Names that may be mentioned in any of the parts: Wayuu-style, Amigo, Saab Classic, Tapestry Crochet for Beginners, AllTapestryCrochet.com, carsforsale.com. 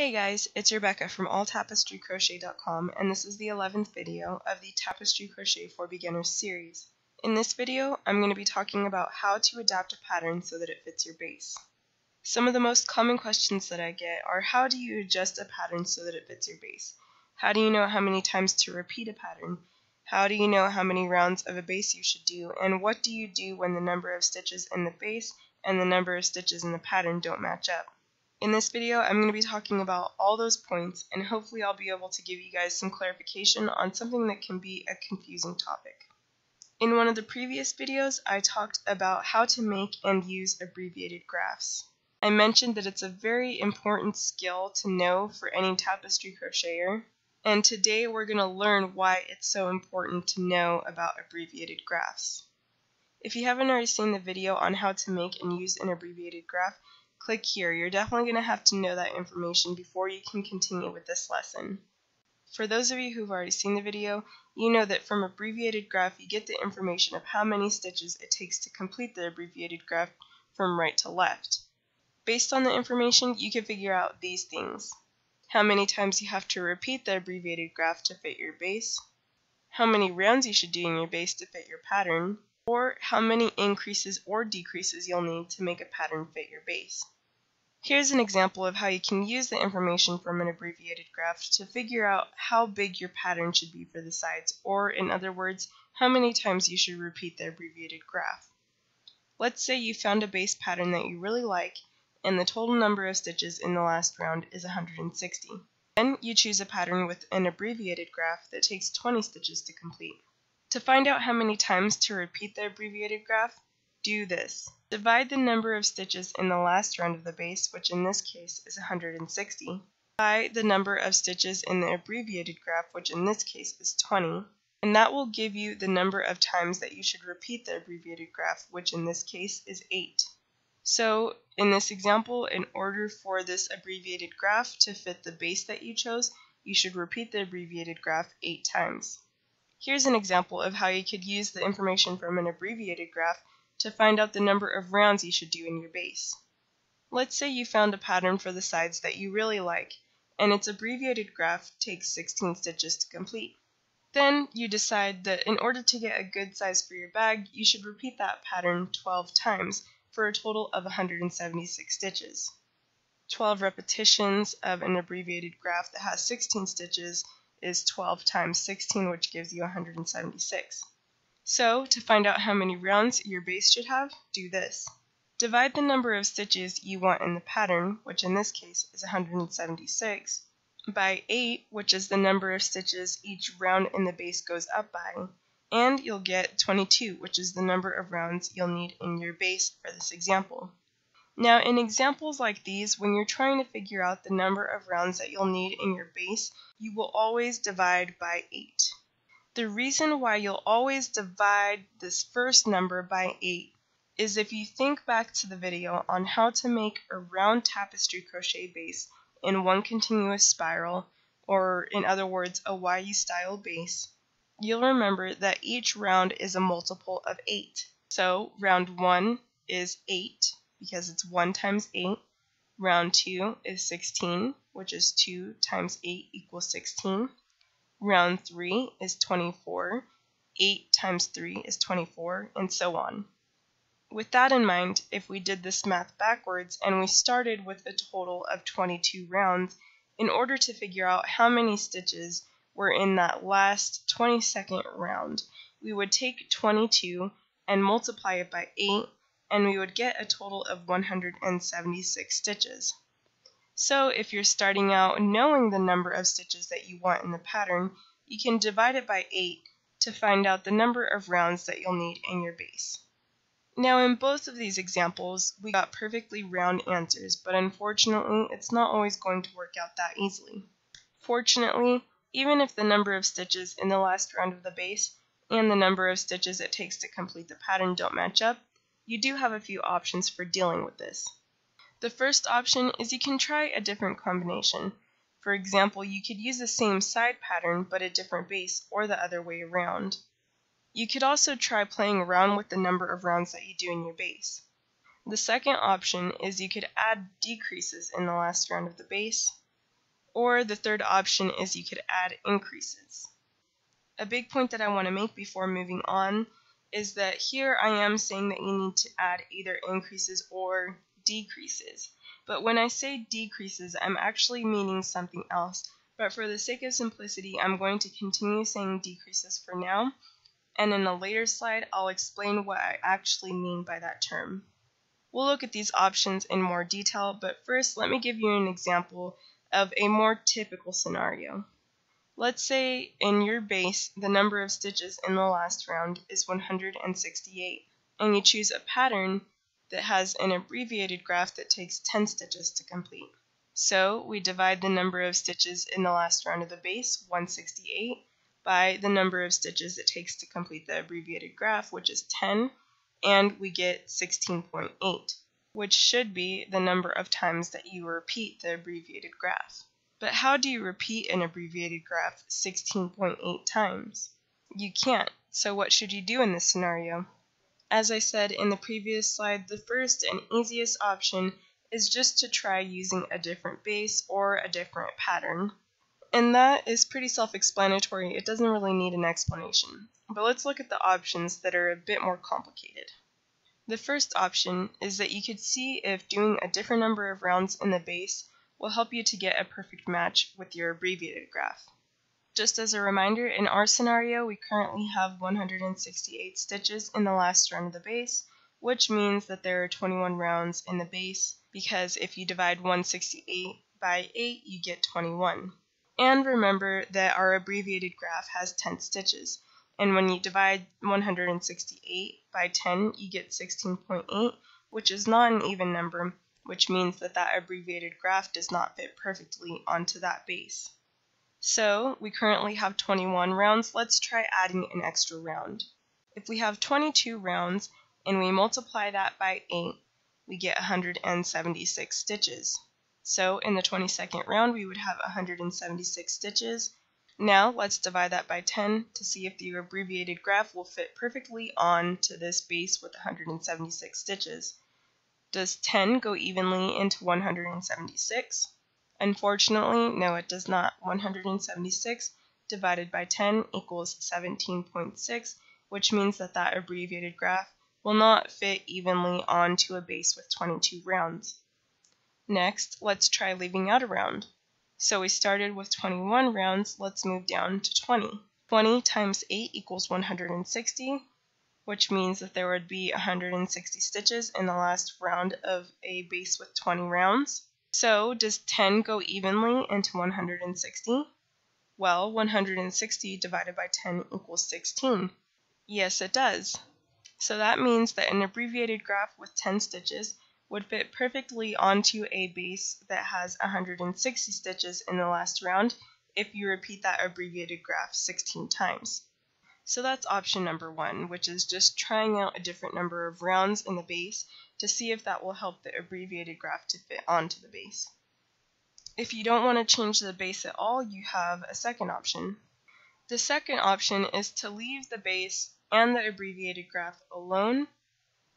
Hey guys, it's Rebecca from AllTapestryCrochet.com, and this is the 11th video of the Tapestry Crochet for Beginners series. In this video, I'm going to be talking about how to adapt a pattern so that it fits your base. Some of the most common questions that I get are, how do you adjust a pattern so that it fits your base? How do you know how many times to repeat a pattern? How do you know how many rounds of a base you should do? And what do you do when the number of stitches in the base and the number of stitches in the pattern don't match up? In this video, I'm going to be talking about all those points, and hopefully I'll be able to give you guys some clarification on something that can be a confusing topic. In one of the previous videos, I talked about how to make and use abbreviated graphs. I mentioned that it's a very important skill to know for any tapestry crocheter, and today we're going to learn why it's so important to know about abbreviated graphs. If you haven't already seen the video on how to make and use an abbreviated graph, click here. You're definitely going to have to know that information before you can continue with this lesson. For those of you who've already seen the video, you know that from abbreviated graph you get the information of how many stitches it takes to complete the abbreviated graph from right to left. Based on the information, you can figure out these things: how many times you have to repeat the abbreviated graph to fit your base, how many rounds you should do in your base to fit your pattern, or how many increases or decreases you'll need to make a pattern fit your base. Here's an example of how you can use the information from an abbreviated graph to figure out how big your pattern should be for the sides, or in other words, how many times you should repeat the abbreviated graph. Let's say you found a base pattern that you really like, and the total number of stitches in the last round is 160. Then you choose a pattern with an abbreviated graph that takes 20 stitches to complete. To find out how many times to repeat the abbreviated graph, do this. Divide the number of stitches in the last round of the base, which in this case is 160, by the number of stitches in the abbreviated graph, which in this case is 20, and that will give you the number of times that you should repeat the abbreviated graph, which in this case is 8. So, in this example, in order for this abbreviated graph to fit the base that you chose, you should repeat the abbreviated graph 8 times. Here's an example of how you could use the information from an abbreviated graph to find out the number of rounds you should do in your base. Let's say you found a pattern for the sides that you really like, and its abbreviated graph takes 16 stitches to complete. Then you decide that in order to get a good size for your bag, you should repeat that pattern 12 times for a total of 176 stitches. 12 repetitions of an abbreviated graph that has 16 stitches is 12 times 16, which gives you 176. So, to find out how many rounds your base should have, do this. Divide the number of stitches you want in the pattern, which in this case is 176, by 8, which is the number of stitches each round in the base goes up by, and you'll get 22, which is the number of rounds you'll need in your base for this example. Now, in examples like these, when you're trying to figure out the number of rounds that you'll need in your base, you will always divide by 8. The reason why you'll always divide this first number by 8 is if you think back to the video on how to make a round tapestry crochet base in one continuous spiral, or in other words, a Wayuu-style base, you'll remember that each round is a multiple of 8. So, round 1 is 8. Because it's 1 times 8, round 2 is 16, which is 2 times 8 equals 16, round 3 is 24, 8 times 3 is 24, and so on. With that in mind, if we did this math backwards and we started with a total of 22 rounds, in order to figure out how many stitches were in that last 22nd round, we would take 22 and multiply it by 8, and we would get a total of 176 stitches. So if you're starting out knowing the number of stitches that you want in the pattern, you can divide it by 8 to find out the number of rounds that you'll need in your base. Now in both of these examples, we got perfectly round answers, but unfortunately, it's not always going to work out that easily. Fortunately, even if the number of stitches in the last round of the base and the number of stitches it takes to complete the pattern don't match up, you do have a few options for dealing with this. The first option is you can try a different combination. For example, you could use the same side pattern but a different base, or the other way around. You could also try playing around with the number of rounds that you do in your base. The second option is you could add decreases in the last round of the base, Or the third option is you could add increases. A big point that I want to make before moving on is that here I am saying that you need to add either increases or decreases. But when I say decreases, I'm actually meaning something else. But for the sake of simplicity, I'm going to continue saying decreases for now. And in a later slide, I'll explain what I actually mean by that term. We'll look at these options in more detail, but first let me give you an example of a more typical scenario. Let's say in your base, the number of stitches in the last round is 168, and you choose a pattern that has an abbreviated graph that takes 10 stitches to complete. So we divide the number of stitches in the last round of the base, 168, by the number of stitches it takes to complete the abbreviated graph, which is 10, and we get 16.8, which should be the number of times that you repeat the abbreviated graph. But how do you repeat an abbreviated graph 16.8 times? You can't, so what should you do in this scenario? As I said in the previous slide, the first and easiest option is just to try using a different base or a different pattern. And that is pretty self-explanatory, it doesn't really need an explanation. But let's look at the options that are a bit more complicated. The first option is that you could see if doing a different number of rounds in the base will help you to get a perfect match with your abbreviated graph. Just as a reminder, in our scenario we currently have 168 stitches in the last round of the base, which means that there are 21 rounds in the base, because if you divide 168 by 8 you get 21. And remember that our abbreviated graph has 10 stitches. And when you divide 168 by 10, you get 16.8, which is not an even number, which means that that abbreviated graph does not fit perfectly onto that base. So we currently have 21 rounds. Let's try adding an extra round. If we have 22 rounds and we multiply that by 8, we get 176 stitches. So in the 22nd round, we would have 176 stitches. Now let's divide that by 10 to see if the abbreviated graph will fit perfectly on to this base with 176 stitches. Does 10 go evenly into 176? Unfortunately, no, it does not. 176 divided by 10 equals 17.6, which means that that abbreviated graph will not fit evenly onto a base with 22 rounds. Next, let's try leaving out a round. So we started with 21 rounds, let's move down to 20. 20 times 8 equals 160, which means that there would be 160 stitches in the last round of a base with 20 rounds. So does 10 go evenly into 160? Well, 160 divided by 10 equals 16. Yes, it does. So that means that an abbreviated graph with 10 stitches would fit perfectly onto a base that has 160 stitches in the last round if you repeat that abbreviated graph 16 times. So that's option number one, which is just trying out a different number of rounds in the base to see if that will help the abbreviated graph to fit onto the base. If you don't want to change the base at all, you have a second option. The second option is to leave the base and the abbreviated graph alone,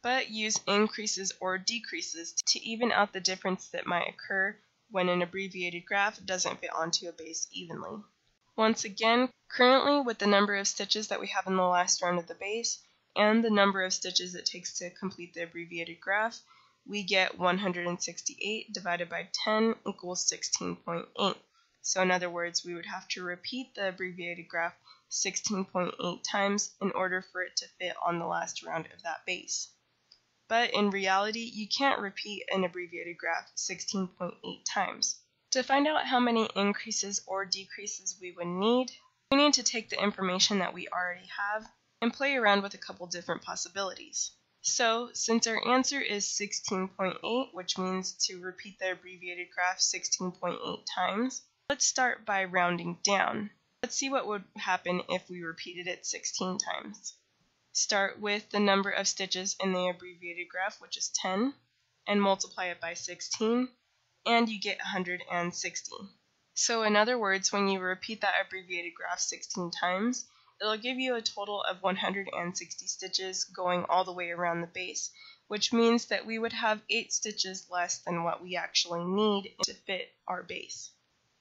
but use increases or decreases to even out the difference that might occur when an abbreviated graph doesn't fit onto a base evenly. Once again, currently with the number of stitches that we have in the last round of the base and the number of stitches it takes to complete the abbreviated graph, we get 168 divided by 10 equals 16.8. So in other words, we would have to repeat the abbreviated graph 16.8 times in order for it to fit on the last round of that base. But in reality, you can't repeat an abbreviated graph 16.8 times. To find out how many increases or decreases we would need, we need to take the information that we already have and play around with a couple different possibilities. So, since our answer is 16.8, which means to repeat the abbreviated graph 16.8 times, let's start by rounding down. Let's see what would happen if we repeated it 16 times. Start with the number of stitches in the abbreviated graph, which is 10, and multiply it by 16, and you get 160. So in other words, when you repeat that abbreviated graph 16 times, it'll give you a total of 160 stitches going all the way around the base, which means that we would have 8 stitches less than what we actually need to fit our base.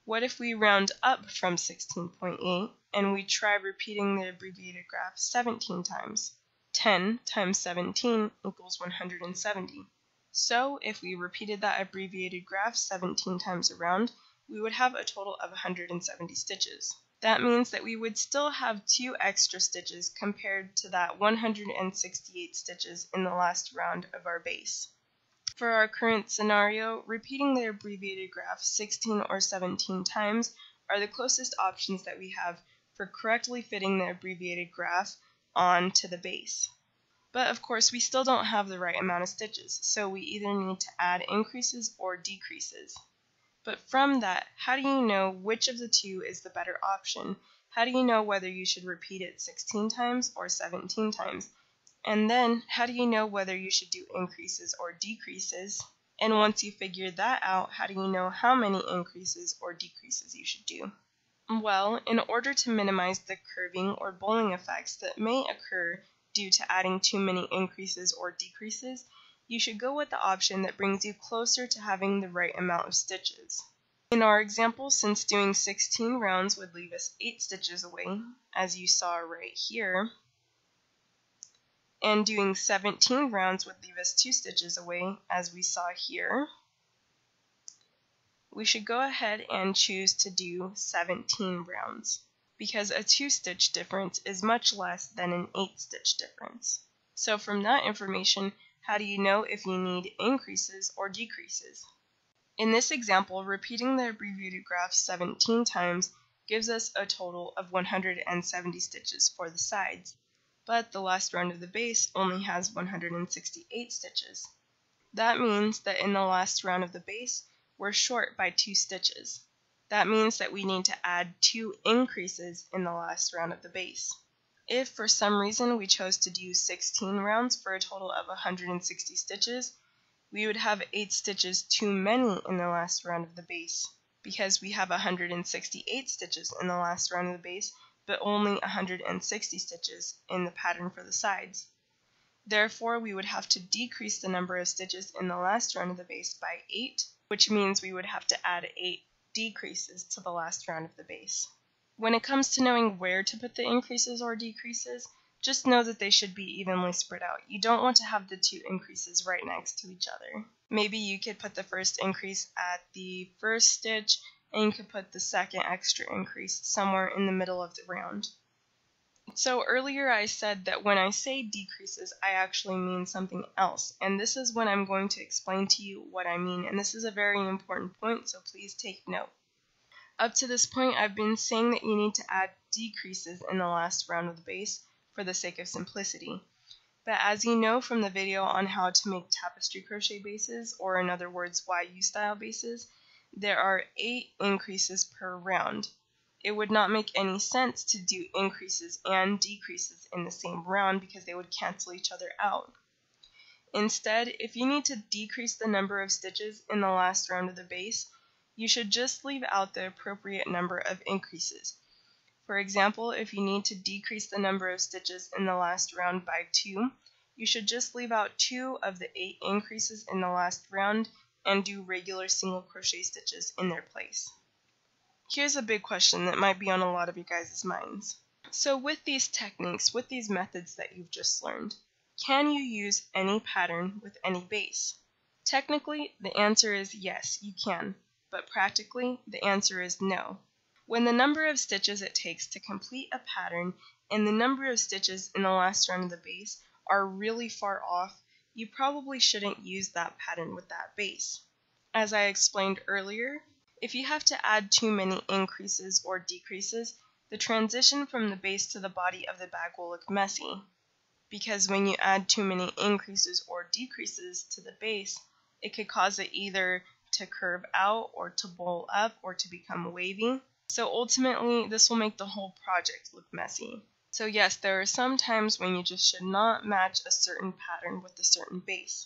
What if we round up from 16.8 and we try repeating the abbreviated graph 17 times? 10 times 17 equals 170. So if we repeated that abbreviated graph 17 times around, we would have a total of 170 stitches. That means that we would still have 2 extra stitches compared to that 168 stitches in the last round of our base. For our current scenario, repeating the abbreviated graph 16 or 17 times are the closest options that we have for correctly fitting the abbreviated graph onto the base. But of course we still don't have the right amount of stitches, so we either need to add increases or decreases. But from that, how do you know which of the two is the better option? How do you know whether you should repeat it 16 times or 17 times? And then, how do you know whether you should do increases or decreases? And once you figure that out, how do you know how many increases or decreases you should do? Well, in order to minimize the curving or bowling effects that may occur due to adding too many increases or decreases, you should go with the option that brings you closer to having the right amount of stitches. In our example, since doing 16 rounds would leave us 8 stitches away, as you saw right here, and doing 17 rounds would leave us 2 stitches away, as we saw here, we should go ahead and choose to do 17 rounds, because a 2-stitch difference is much less than an 8-stitch difference. So from that information, how do you know if you need increases or decreases? In this example, repeating the abbreviated graph 17 times gives us a total of 170 stitches for the sides, but the last round of the base only has 168 stitches. That means that in the last round of the base, we're short by 2 stitches. That means that we need to add 2 increases in the last round of the base. If for some reason we chose to do 16 rounds for a total of 160 stitches, we would have 8 stitches too many in the last round of the base, because we have 168 stitches in the last round of the base, but only 160 stitches in the pattern for the sides. Therefore, we would have to decrease the number of stitches in the last round of the base by 8, which means we would have to add 8 decreases to the last round of the base. When it comes to knowing where to put the increases or decreases, just know that they should be evenly spread out. You don't want to have the 2 increases right next to each other. Maybe you could put the first increase at the first stitch, and you could put the second extra increase somewhere in the middle of the round. So earlier I said that when I say decreases, I actually mean something else, and this is when I'm going to explain to you what I mean, and this is a very important point, so please take note. Up to this point, I've been saying that you need to add decreases in the last round of the base for the sake of simplicity. But as you know from the video on how to make tapestry crochet bases, or in other words, Wayuu-style bases, there are 8 increases per round. It would not make any sense to do increases and decreases in the same round because they would cancel each other out. Instead, if you need to decrease the number of stitches in the last round of the base, you should just leave out the appropriate number of increases. For example, if you need to decrease the number of stitches in the last round by 2, you should just leave out 2 of the 8 increases in the last round and do regular single crochet stitches in their place. Here's a big question that might be on a lot of you guys' minds. So with these techniques, with these methods that you've just learned, can you use any pattern with any base? Technically, the answer is yes, you can, but practically, the answer is no. When the number of stitches it takes to complete a pattern and the number of stitches in the last round of the base are really far off, you probably shouldn't use that pattern with that base. As I explained earlier, if you have to add too many increases or decreases, the transition from the base to the body of the bag will look messy, because when you add too many increases or decreases to the base, it could cause it either to curve out or to bowl up or to become wavy. So ultimately, this will make the whole project look messy. So yes, there are some times when you just should not match a certain pattern with a certain base.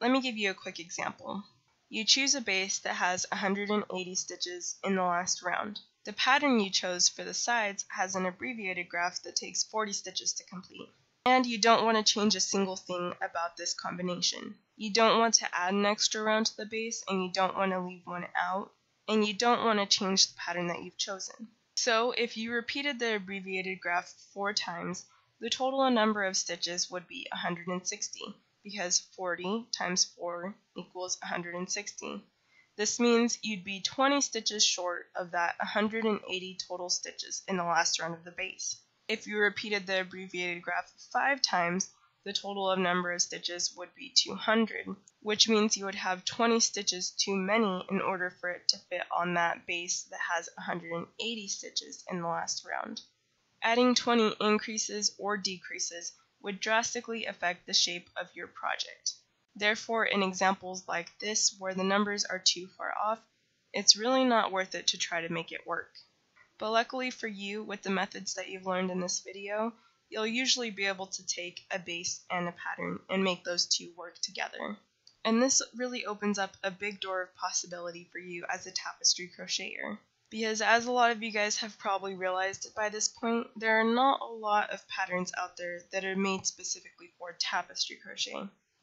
Let me give you a quick example. You choose a base that has 180 stitches in the last round. The pattern you chose for the sides has an abbreviated graph that takes 40 stitches to complete. And you don't want to change a single thing about this combination. You don't want to add an extra round to the base, and you don't want to leave one out. and you don't want to change the pattern that you've chosen. So if you repeated the abbreviated graph 4 times, the total number of stitches would be 160, because 40 times 4 equals 160. This means you'd be 20 stitches short of that 180 total stitches in the last round of the base. If you repeated the abbreviated graph 5 times, the total number of stitches would be 200, which means you would have 20 stitches too many in order for it to fit on that base that has 180 stitches in the last round. Adding 20 increases or decreases would drastically affect the shape of your project. Therefore, in examples like this, where the numbers are too far off, it's really not worth it to try to make it work. But luckily for you, with the methods that you've learned in this video, you'll usually be able to take a base and a pattern and make those two work together. And this really opens up a big door of possibility for you as a tapestry crocheter. Because as a lot of you guys have probably realized by this point, there are not a lot of patterns out there that are made specifically for tapestry crochet.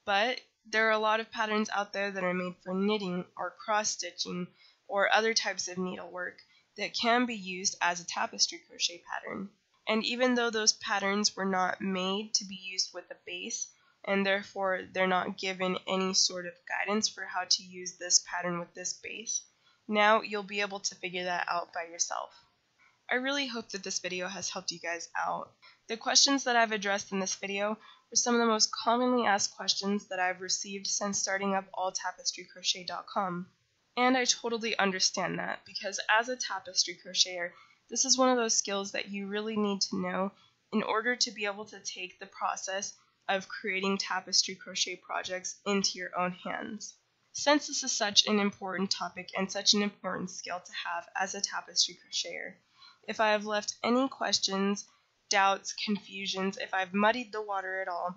But there are a lot of patterns out there that are made for knitting or cross-stitching or other types of needlework that can be used as a tapestry crochet pattern. And even though those patterns were not made to be used with a base, and therefore they're not given any sort of guidance for how to use this pattern with this base, now you'll be able to figure that out by yourself. I really hope that this video has helped you guys out. The questions that I've addressed in this video were some of the most commonly asked questions that I've received since starting up AllTapestryCrochet.com. And I totally understand that, because as a tapestry crocheter, this is one of those skills that you really need to know in order to be able to take the process of creating tapestry crochet projects into your own hands. Since this is such an important topic and such an important skill to have as a tapestry crocheter, if I have left any questions, doubts, confusions, if I've muddied the water at all,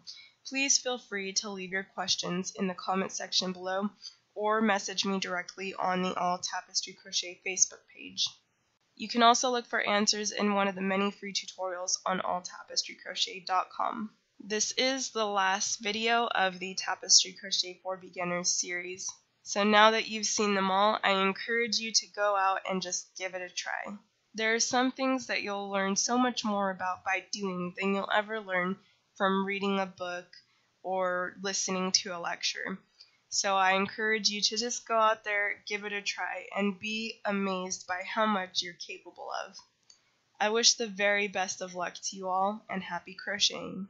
please feel free to leave your questions in the comment section below or message me directly on the All Tapestry Crochet Facebook page. You can also look for answers in one of the many free tutorials on AllTapestryCrochet.com. This is the last video of the Tapestry Crochet for Beginners series. So now that you've seen them all, I encourage you to go out and just give it a try. There are some things that you'll learn so much more about by doing than you'll ever learn from reading a book or listening to a lecture. So I encourage you to just go out there, give it a try, and be amazed by how much you're capable of. I wish the very best of luck to you all, and happy crocheting!